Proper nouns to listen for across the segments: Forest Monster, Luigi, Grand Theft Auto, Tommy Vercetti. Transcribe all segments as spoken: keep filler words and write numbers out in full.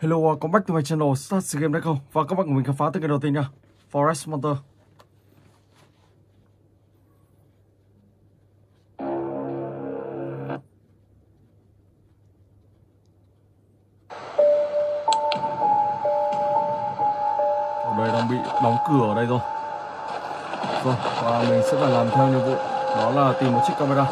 Hello, uh, come back to my channel Start the Game đấy không? Và các bạn của mình khám phá tới cái đầu tiên nha, Forest Monster. Ở đây đang bị đóng cửa ở đây rồi. Rồi, và mình sẽ phải làm theo nhiệm vụ, đó là tìm một chiếc camera.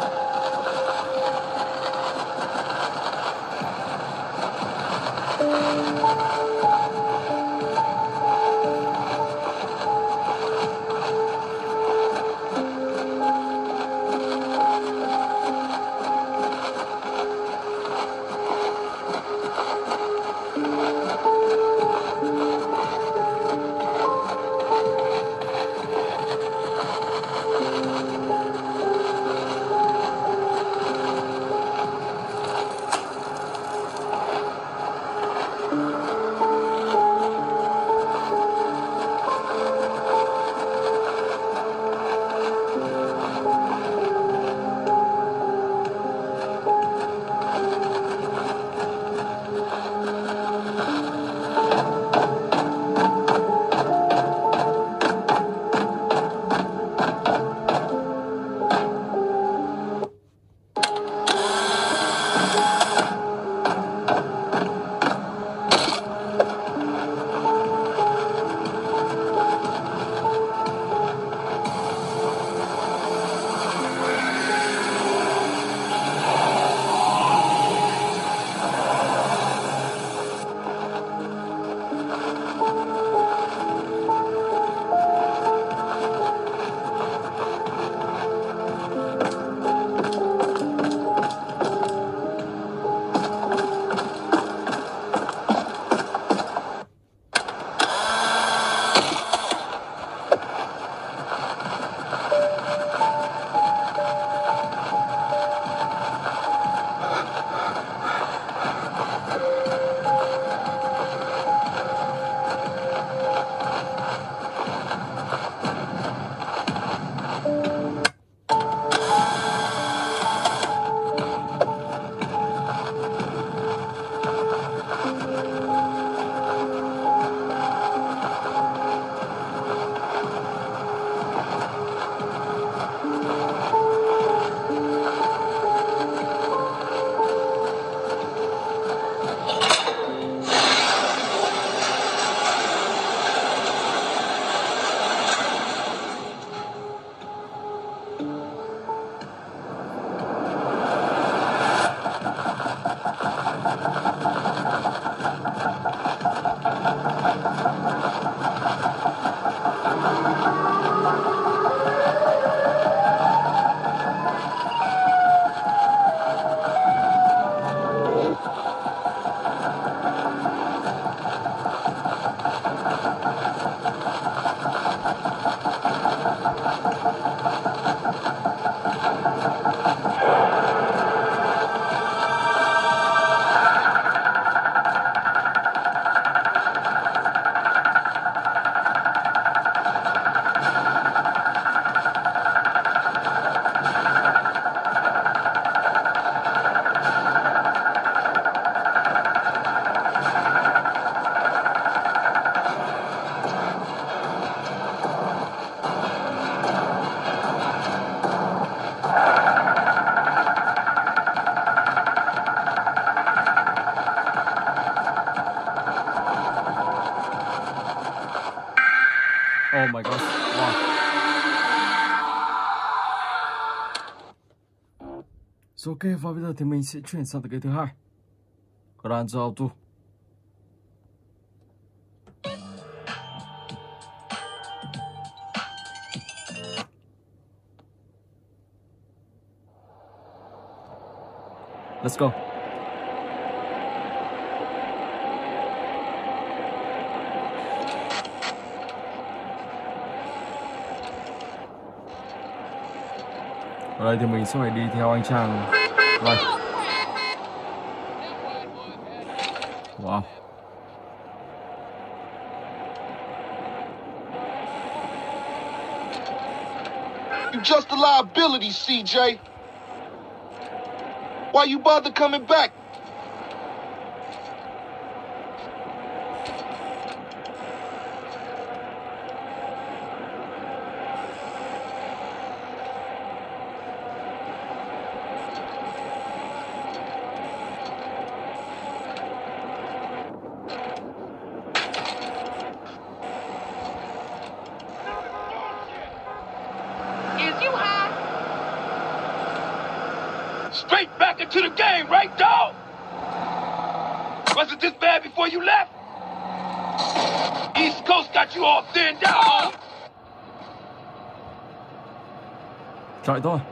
Oh my gosh, wow. So, ok, và bây giờ thì mình sẽ chuyển sang cái thứ hai, Grand Theft Auto. Let's go. Ở đây thì mình sẽ phải đi theo anh chàng đây. Wow. Just a liability, C J. Why you bother coming back? straight back into the game, right, dog? Was it this bad before you left? East Coast got you all thinned out. Try door.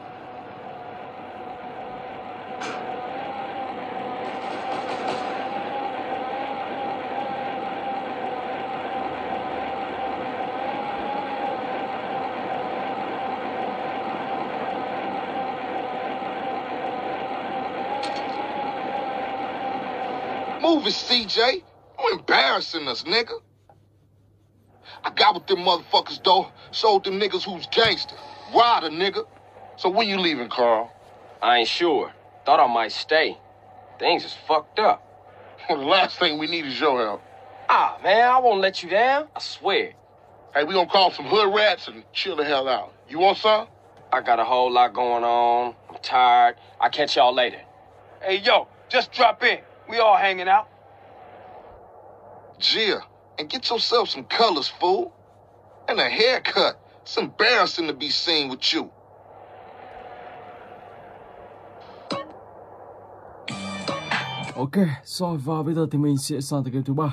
Move it, C J. You embarrassing us, nigga. I got with them motherfuckers, though. Showed them niggas who's gangster. Rider, nigga. So when you leaving, Carl? I ain't sure. Thought I might stay. Things is fucked up. Well, the last thing we need is your help. Ah, man, I won't let you down. I swear. Hey, we gonna call some hood rats and chill the hell out. You want some? I got a whole lot going on. I'm tired. I'll catch y'all later. Hey, yo, just drop in. We all hanging out. Gia, and get yourself some colors, fool. And a haircut. It's embarrassing to be seen with you. Ok, rồi và bây giờ thì mình sẽ sang tới game thứ ba.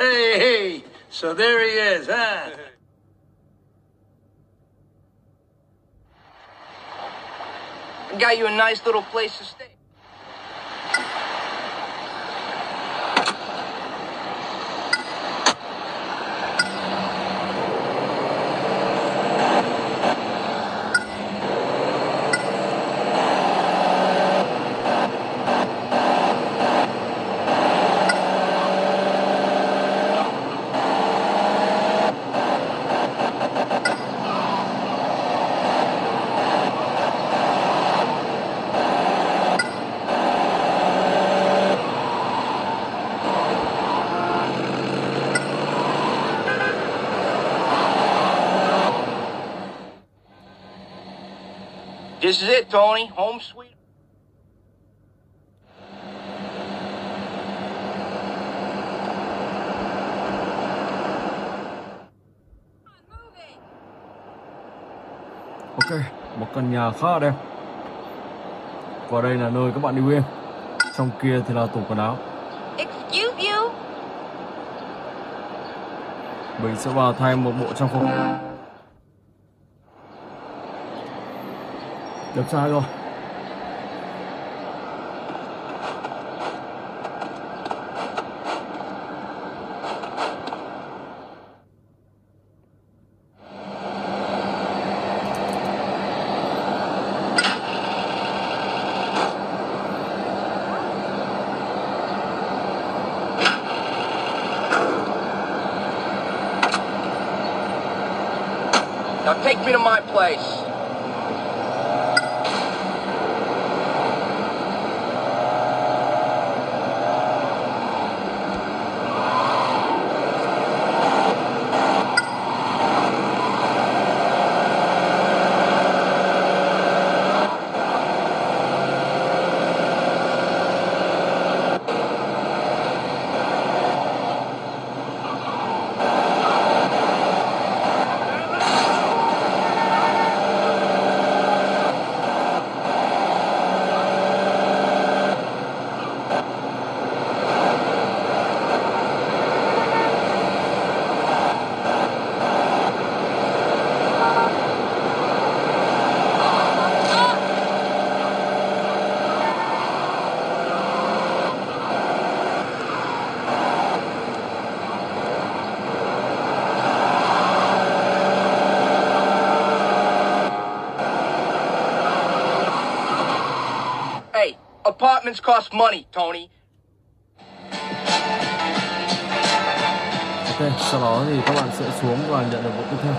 Hey, hey, so there he is, huh? I got you a nice little place to stay. This is it, Tony. Home sweet. Ok, một căn nhà khá đẹp. Và đây là nơi các bạn đi game. Trong kia thì là tủ quần áo. Excuse you. Mình sẽ vào thay một bộ trang phục. Được sai rồi. Now take me to my place. Apartments cost money, Tony. Ok, sau đó thì các bạn sẽ xuống và nhận được vụ tiếp theo.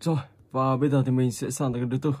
Rồi, và bây giờ thì mình sẽ sang tới cái thứ tư.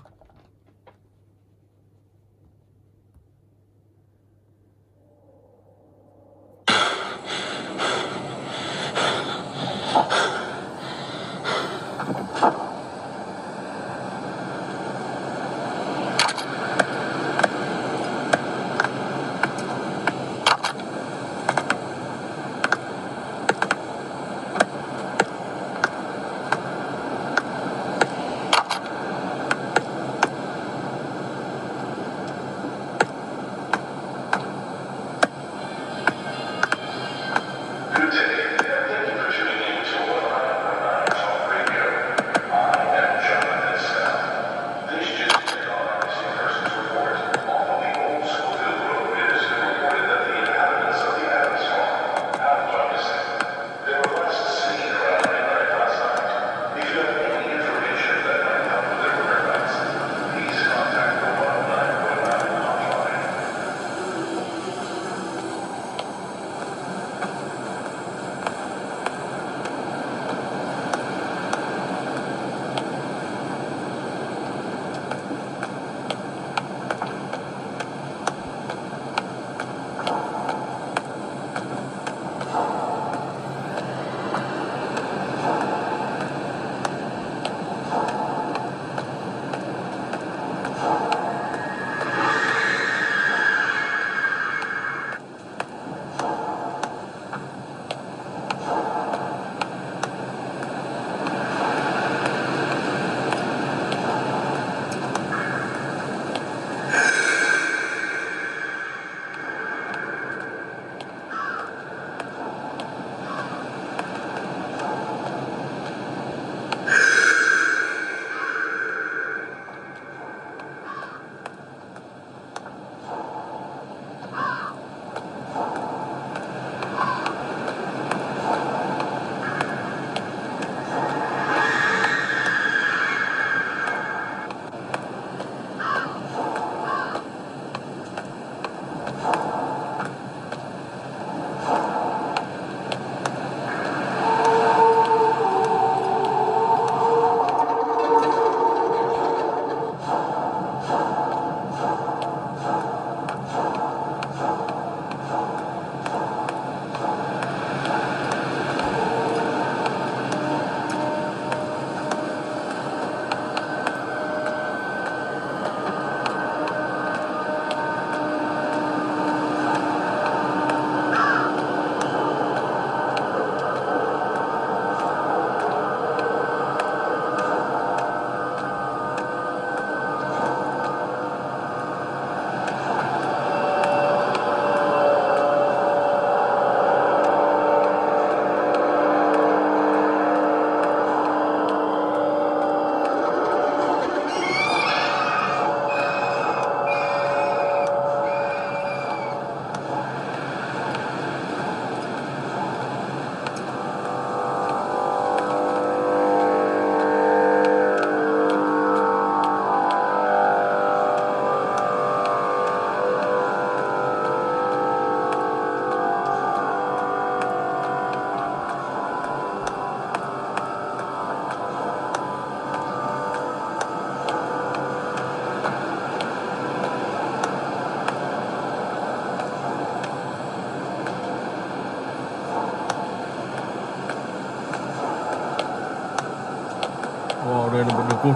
Biar debu-debu.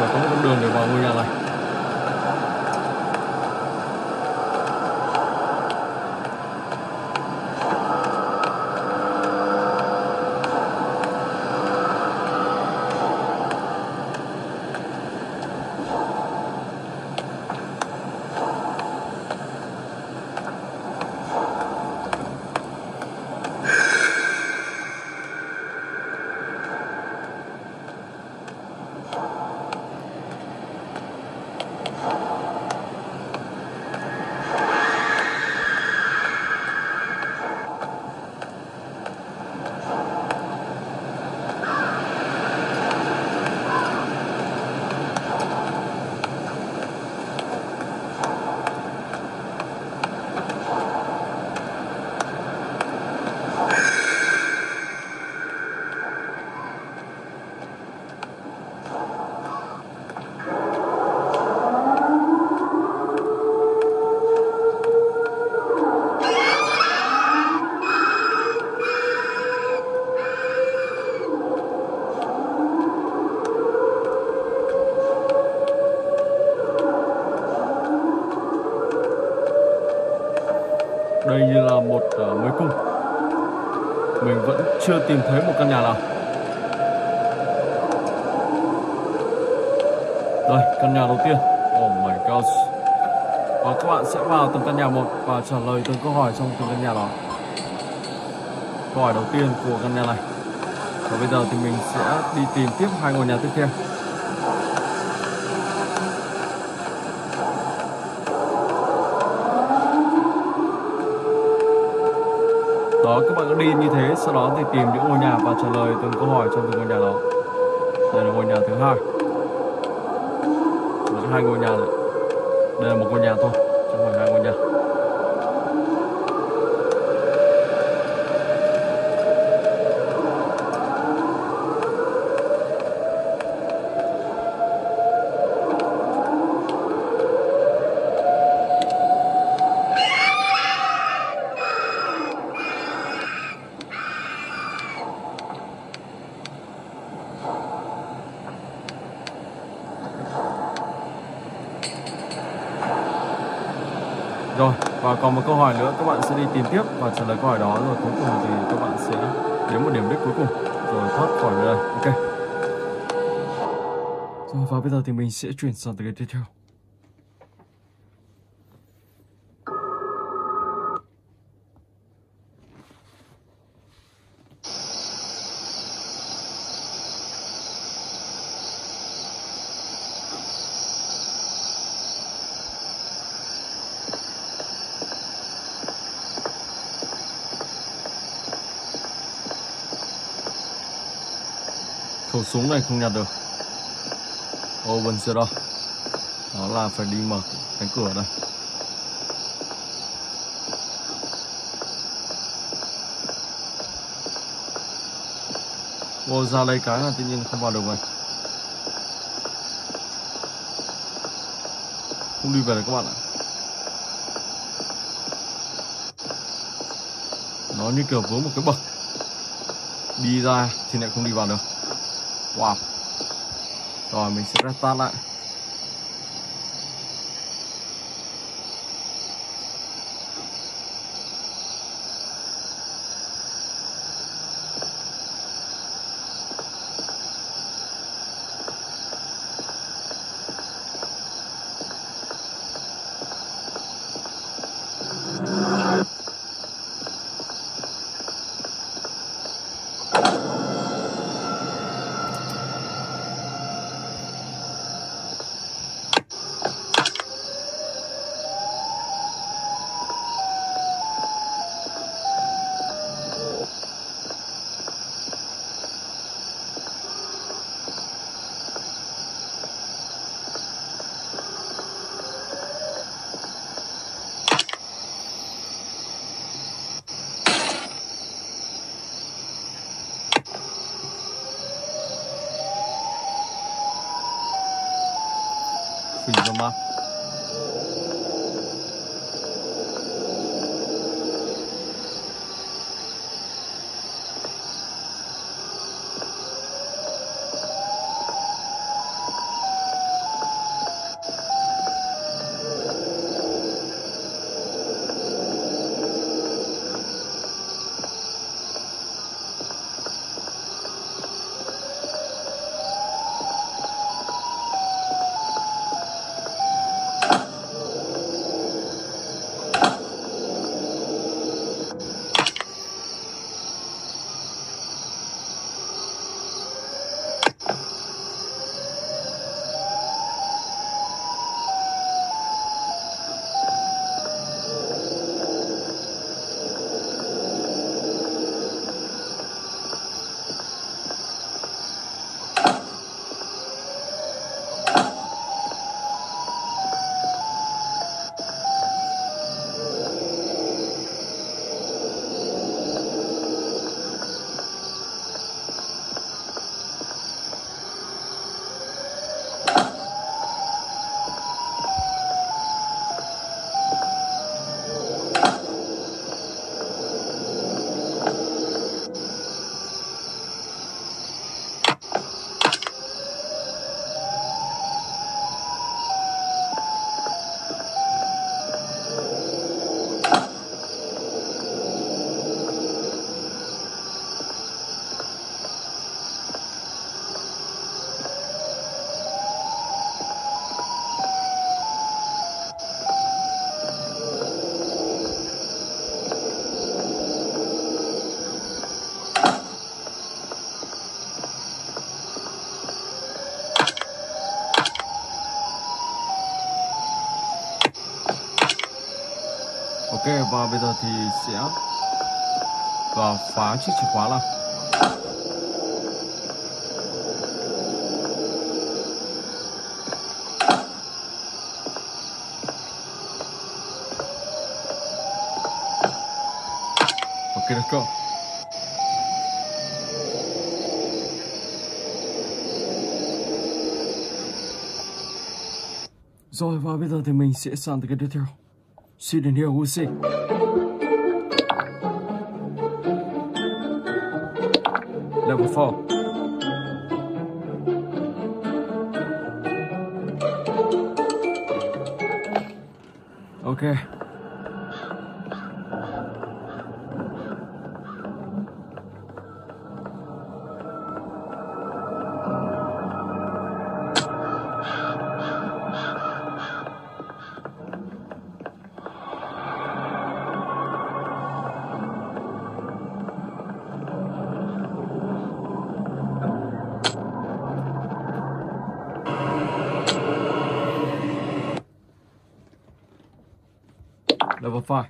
Và có một con đường để vào ngôi nhà này. Đây là một uh, mối cung. Mình vẫn chưa tìm thấy một căn nhà nào. Đây, căn nhà đầu tiên. Oh my god. Và các bạn sẽ vào từng căn nhà một và trả lời từng câu hỏi trong từng căn nhà đó. Câu hỏi đầu tiên của căn nhà này. Và bây giờ thì mình sẽ đi tìm tiếp hai ngôi nhà tiếp theo. Đó, các bạn cứ đi như thế, sau đó thì tìm những ngôi nhà và trả lời từng câu hỏi trong từng ngôi nhà đó. Đây là ngôi nhà thứ hai. Chỉ có hai ngôi nhà này. Đây là một ngôi nhà thôi, chứ không phải hai ngôi nhà. Rồi, và còn một câu hỏi nữa, các bạn sẽ đi tìm tiếp và trả lời câu hỏi đó, rồi cuối cùng thì các bạn sẽ đến một điểm đích cuối cùng, rồi thoát khỏi nơi đây. Ok. Rồi, và bây giờ thì mình sẽ chuyển sang tựa game tiếp theo. Khẩu súng này không nhặt được. Open door. Đó là phải đi mở cánh cửa đây. Ô, ra đây cái là tự nhiên không vào được rồi. Không đi về được các bạn ạ. Nó như kiểu vướng một cái bậc. Đi ra thì lại không đi vào được. Wow. Rồi mình sẽ restart lại. Mà Ok, và bây giờ thì sẽ và phá chiếc chìa khóa là ok, let's go. Rồi và bây giờ thì mình sẽ sang tới cái tiếp theo. See the new Lucy. Level four. Okay. Level five.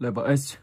Level eight.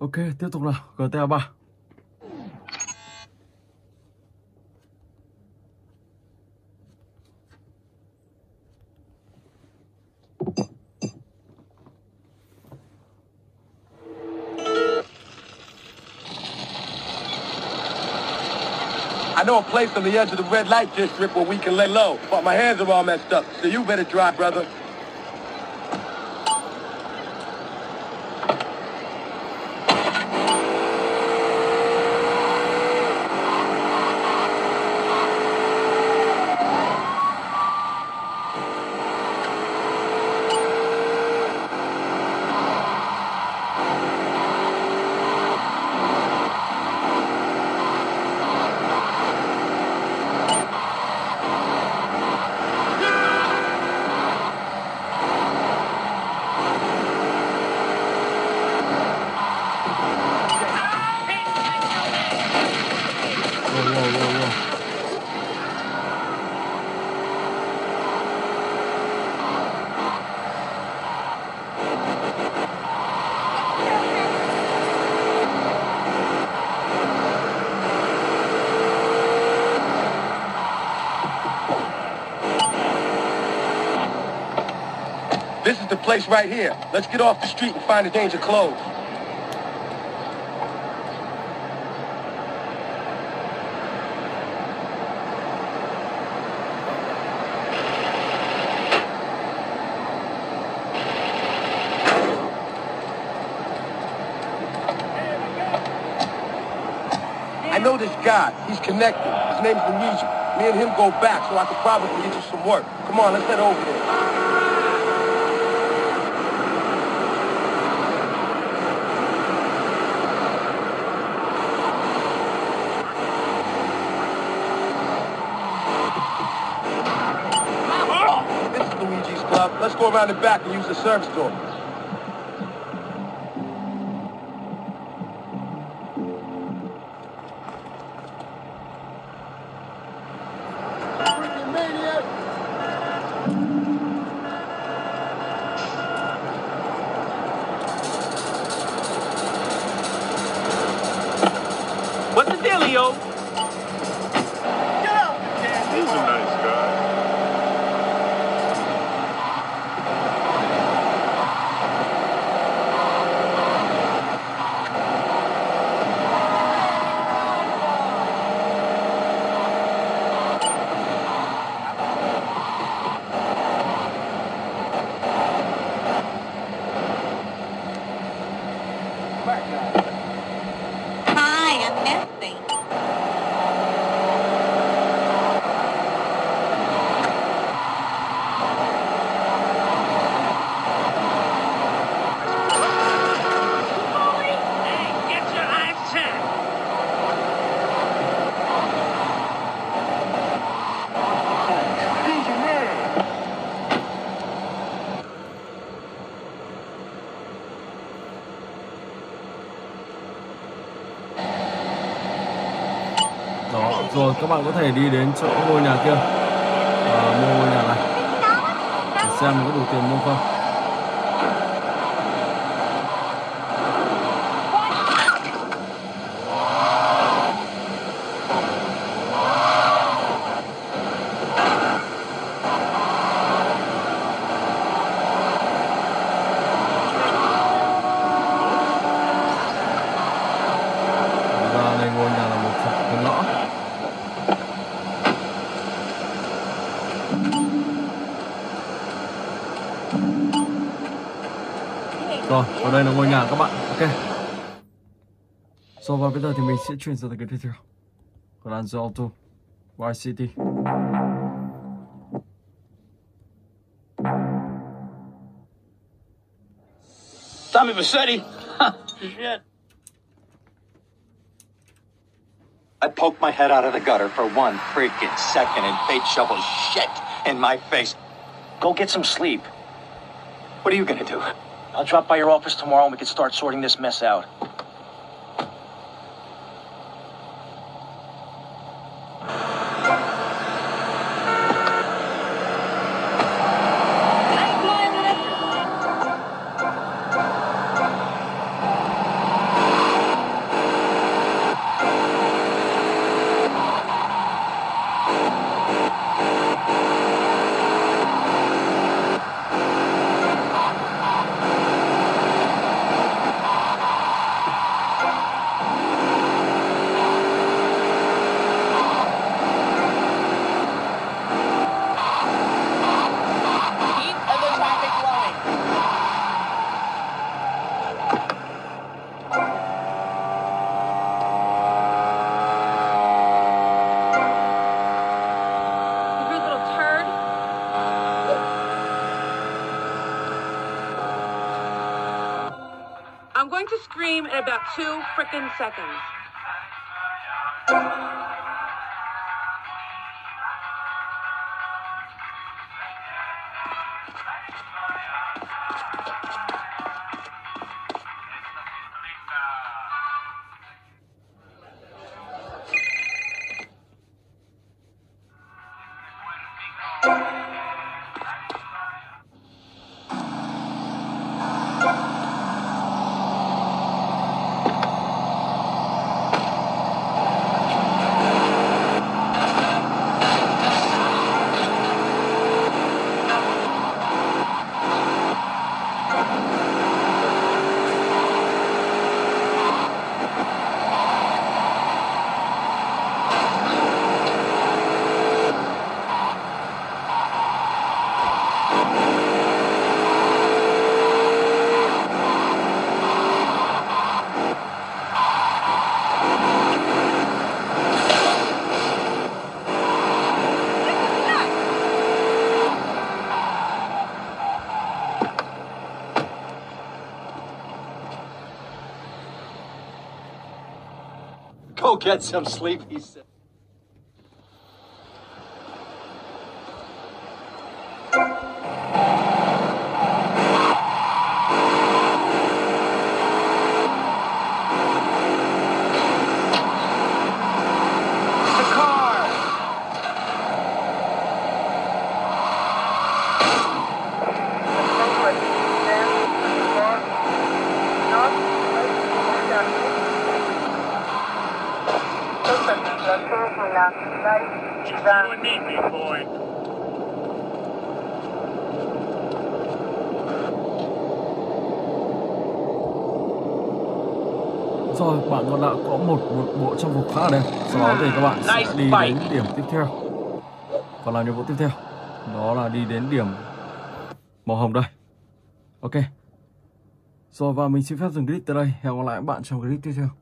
Ok, tiếp tục nào, giê tê a ba. I know a place on the edge of the red light district where we can lay low, but my hands are all messed up, so you better drive, brother. This is the place right here. Let's get off the street and find a change of clothes. I know this guy. He's connected. His name's Luigi. Me and him go back, so I could probably get you some work. Come on, let's head over there. Let's go around the back and use the service door. What's the dealio? Get out the damn. He's a nice guy. Rồi các bạn có thể đi đến chỗ ngôi nhà kia và mua ngôi nhà này để xem mình có đủ tiền mua không. Rồi, ở đây là ngôi nhà các bạn. Ok. Rồi và bây giờ thì mình sẽ chuyển sang cái tiếp theo. Grand Theft Auto Vice City. Tommy Vercetti. Shit. I poked my head out of the gutter for one freaking second and fate shovels shit in my face. Go get some sleep. What are you gonna do? I'll drop by your office tomorrow and we can start sorting this mess out. I'm going to scream in about two frickin' seconds. get some sleep, he said. You need me, boy. Rồi, bạn con đã có một một bộ trang phục khá đẹp. Sau đó thì các bạn sẽ đi đến điểm tiếp theo. Còn là nhiệm vụ tiếp theo, đó là đi đến điểm màu hồng đây. Ok. Rồi, và mình xin phép dừng clip tới đây. Hẹn gặp lại các bạn trong clip tiếp theo.